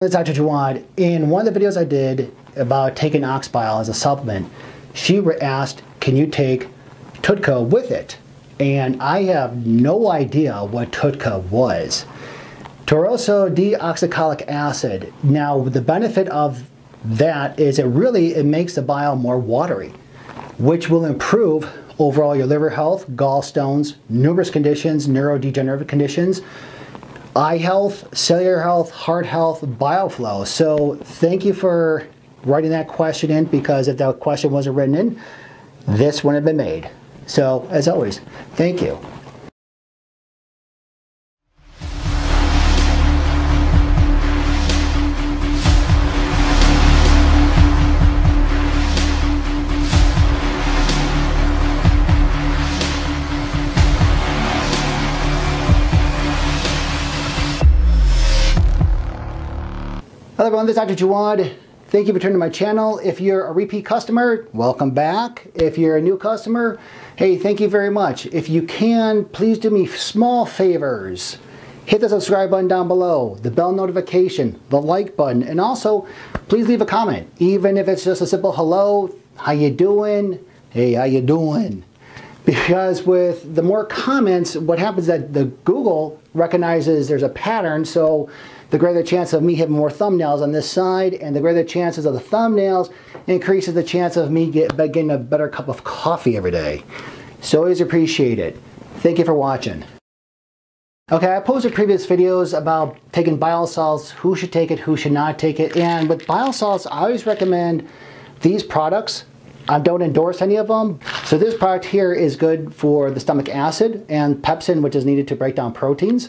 Dr. Jawad, in one of the videos I did about taking ox bile as a supplement, she asked, can you take TUDCA with it? And I have no idea what TUDCA was. Tauroursodeoxycholic acid. Now, the benefit of that is it makes the bile more watery, which will improve overall your liver health, gallstones, numerous conditions, neurodegenerative conditions, eye health, cellular health, heart health, bioflow. So thank you for writing that question in, because if that question wasn't written in, this wouldn't have been made. So as always, thank you. Hello everyone, this is Dr. Jawad. Thank you for turning to my channel. If you're a repeat customer, welcome back. If you're a new customer, hey, thank you very much. If you can, please do me small favors. Hit the subscribe button down below, the bell notification, the like button, and also please leave a comment. Even if it's just a simple hello, how you doing? Hey, how you doing? Because with the more comments, what happens is that the Google recognizes there's a pattern, so the greater chance of me having more thumbnails on this side, and the greater chances of the thumbnails increases the chance of me getting a better cup of coffee every day. So always appreciate it. Thank you for watching. Okay, I posted previous videos about taking bile salts, who should take it, who should not take it, and with bile salts, I always recommend these products. I don't endorse any of them. So this product here is good for the stomach acid and pepsin, which is needed to break down proteins.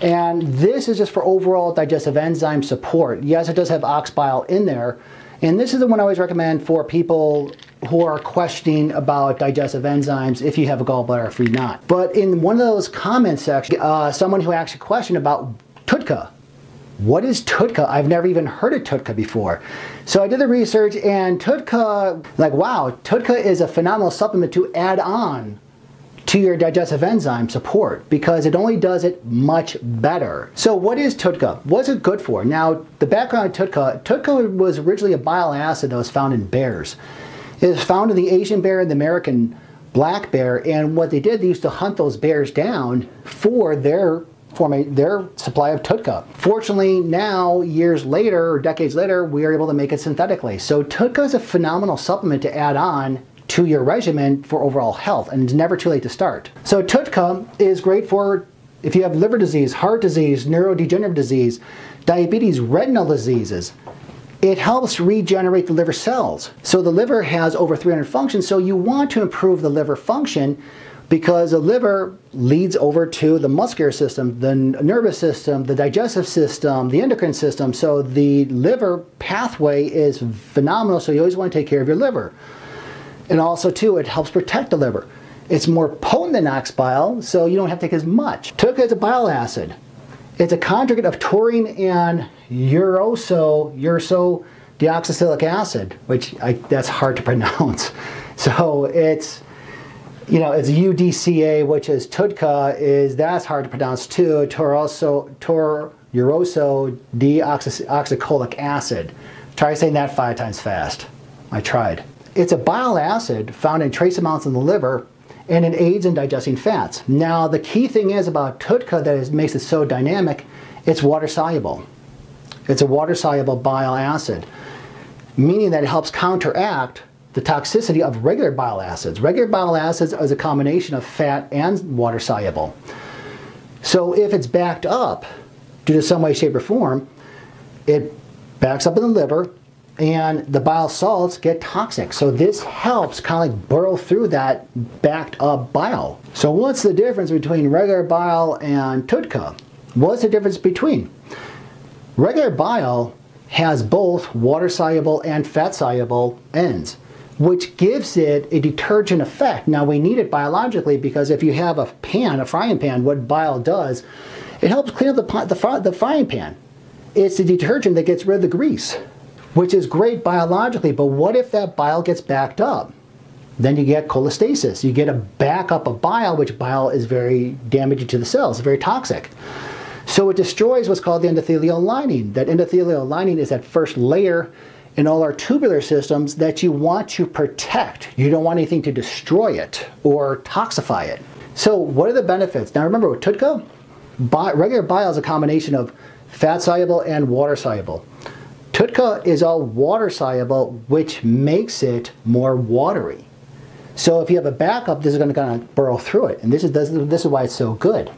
And this is just for overall digestive enzyme support. Yes, it does have ox bile in there. And this is the one I always recommend for people who are questioning about digestive enzymes, if you have a gallbladder, if you're not. But in one of those comments section, someone who actually questioned about TUDCA. What is TUDCA? I've never even heard of TUDCA before. So I did the research, and TUDCA, like wow, TUDCA is a phenomenal supplement to add on to your digestive enzyme support, because it only does it much better. So what is TUDCA? What's it good for? Now, the background of TUDCA, TUDCA was originally a bile acid that was found in bears. It was found in the Asian bear and the American black bear, and what they did, they used to hunt those bears down for their supply of TUDCA. Fortunately, now, years later, or decades later, we are able to make it synthetically. So TUDCA is a phenomenal supplement to add on to your regimen for overall health, and it's never too late to start. So TUDCA is great for if you have liver disease, heart disease, neurodegenerative disease, diabetes, retinal diseases. It helps regenerate the liver cells. So the liver has over 300 functions, so you want to improve the liver function, because the liver leads over to the muscular system, the nervous system, the digestive system, the endocrine system. So the liver pathway is phenomenal, so you always want to take care of your liver. And also too, it helps protect the liver. It's more potent than ox bile, so you don't have to take as much. TUDCA is a bile acid. It's a conjugate of taurine and ursodeoxycholic acid, which that's hard to pronounce. So it's, you know, it's UDCA, which is TUDCA, that's hard to pronounce too, tauroursodeoxycholic acid. Try saying that 5 times fast. I tried. It's a bile acid found in trace amounts in the liver, and it aids in digesting fats. Now, the key thing is about TUDCA that makes it so dynamic, it's water soluble. It's a water soluble bile acid, meaning that it helps counteract the toxicity of regular bile acids. Regular bile acids is a combination of fat and water soluble. So if it's backed up due to some way, shape, or form, it backs up in the liver and the bile salts get toxic. So this helps kind of like burrow through that backed up bile. So what's the difference between regular bile and TUDCA? What's the difference between? Regular bile has both water soluble and fat soluble ends, which gives it a detergent effect. Now, we need it biologically, because if you have a pan, a frying pan, what bile does, it helps clean up the frying pan. It's the detergent that gets rid of the grease, which is great biologically, but what if that bile gets backed up? Then you get cholestasis. You get a backup of bile, which bile is very damaging to the cells, very toxic. So it destroys what's called the endothelial lining. That endothelial lining is that first layer in all our tubular systems that you want to protect. You don't want anything to destroy it or toxify it. So what are the benefits? Now remember with TUDCA, regular bile is a combination of fat-soluble and water-soluble. TUDCA is all water-soluble, which makes it more watery. So if you have a backup, this is going to kind of burrow through it. And this is why it's so good.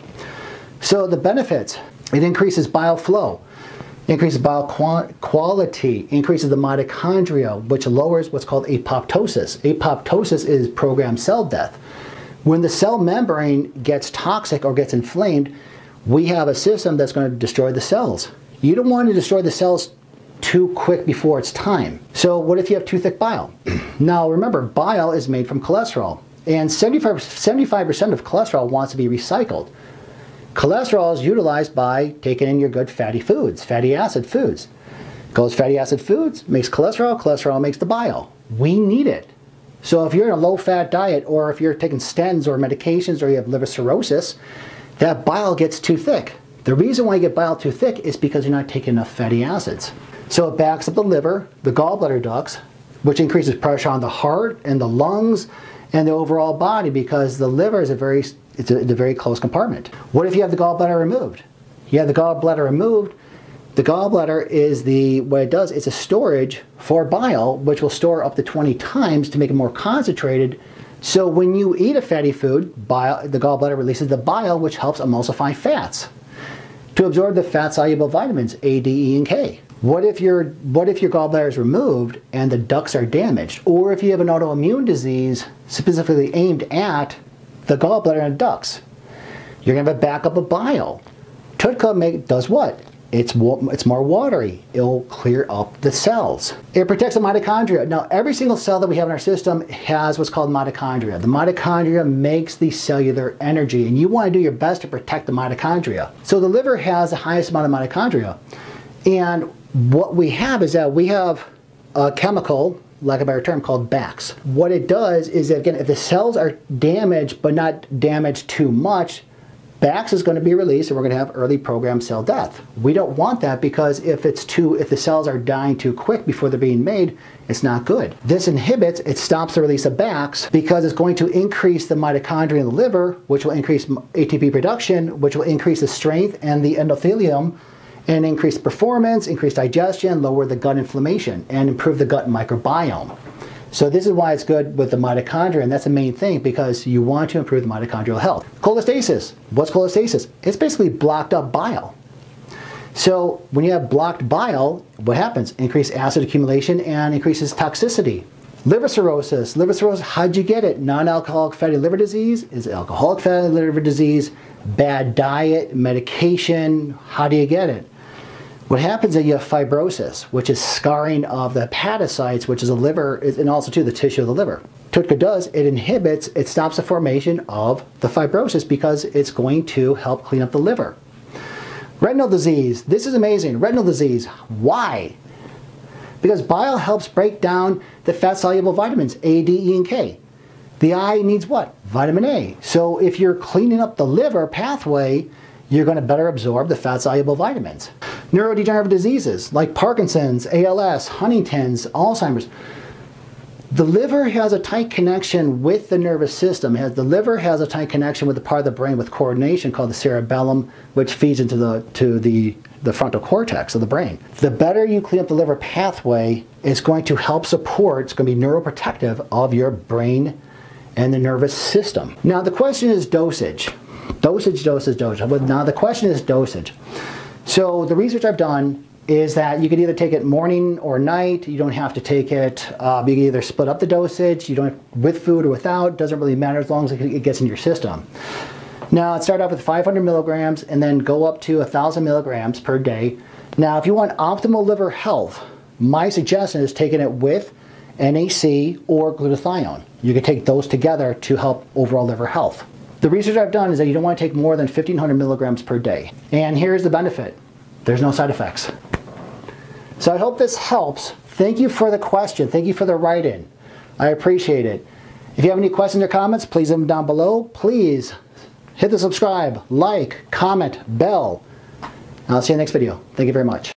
So the benefits, it increases bile flow, increases bile quality, increases the mitochondria, which lowers what's called apoptosis. Apoptosis is programmed cell death. When the cell membrane gets toxic or gets inflamed, we have a system that's going to destroy the cells. You don't want to destroy the cells too quick before it's time. So what if you have too thick bile? Now remember, bile is made from cholesterol, and 75% of cholesterol wants to be recycled. Cholesterol is utilized by taking in your good fatty foods, fatty acid foods. Goes fatty acid foods, makes cholesterol, cholesterol makes the bile. We need it. So if you're in a low-fat diet, or if you're taking stents or medications, or you have liver cirrhosis, that bile gets too thick. The reason why you get bile too thick is because you're not taking enough fatty acids. So it backs up the liver, the gallbladder ducts, which increases pressure on the heart and the lungs and the overall body, because the liver is a very close compartment. What if you have the gallbladder removed? You have the gallbladder removed. The gallbladder is what it does, it's a storage for bile, which will store up to 20 times to make it more concentrated. So when you eat a fatty food, the gallbladder releases the bile, which helps emulsify fats to absorb the fat-soluble vitamins A, D, E, and K. What if your gallbladder is removed and the ducts are damaged? Or if you have an autoimmune disease specifically aimed at the gallbladder and ducts, you're going to have a backup of bile. TUDCA does what? It's more watery. It'll clear up the cells. It protects the mitochondria. Now, every single cell that we have in our system has what's called mitochondria. The mitochondria makes the cellular energy, and you want to do your best to protect the mitochondria. So the liver has the highest amount of mitochondria. And what we have is that we have a chemical, lack of a better term, called Bax. What it does is that, again, if the cells are damaged but not damaged too much, Bax is going to be released, and we're going to have early programmed cell death. We don't want that, because if the cells are dying too quick before they're being made, it's not good. This inhibits, it stops the release of Bax, because it's going to increase the mitochondria in the liver, which will increase ATP production, which will increase the strength and the endothelium, and increase performance, increase digestion, lower the gut inflammation, and improve the gut microbiome. So this is why it's good with the mitochondria, and that's the main thing, because you want to improve the mitochondrial health. Cholestasis. What's cholestasis? It's basically blocked up bile. So when you have blocked bile, what happens? Increase acid accumulation and increases toxicity. Liver cirrhosis. Liver cirrhosis, how'd you get it? Non-alcoholic fatty liver disease is alcoholic fatty liver disease, bad diet, medication. How do you get it? What happens is you have fibrosis, which is scarring of the hepatocytes, which is the liver, and also too the tissue of the liver. TUDCA does, it inhibits, it stops the formation of the fibrosis, because it's going to help clean up the liver. Retinal disease, this is amazing. Retinal disease, why? Because bile helps break down the fat-soluble vitamins A, D, E, and K. The eye needs what? Vitamin A. So if you're cleaning up the liver pathway, you're going to better absorb the fat-soluble vitamins. Neurodegenerative diseases like Parkinson's, ALS, Huntington's, Alzheimer's. The liver has a tight connection with the nervous system. The liver has a tight connection with the part of the brain with coordination called the cerebellum, which feeds into the frontal cortex of the brain. The better you clean up the liver pathway, it's going to help support, it's going to be neuroprotective of your brain and the nervous system. Now the question is dosage. Dosage, dosage, dosage. Now the question is dosage. So the research I've done is that you could either take it morning or night. You don't have to take it. You can either split up the dosage. You don't have, with food or without. Doesn't really matter as long as it gets in your system. Now it started off with 500 milligrams and then go up to 1,000 milligrams per day. Now if you want optimal liver health, my suggestion is taking it with NAC or glutathione. You could take those together to help overall liver health. The research I've done is that you don't want to take more than 1,500 milligrams per day. And here's the benefit. There's no side effects. So I hope this helps. Thank you for the question. Thank you for the write-in. I appreciate it. If you have any questions or comments, please leave them down below. Please hit the subscribe, like, comment, bell. I'll see you in the next video. Thank you very much.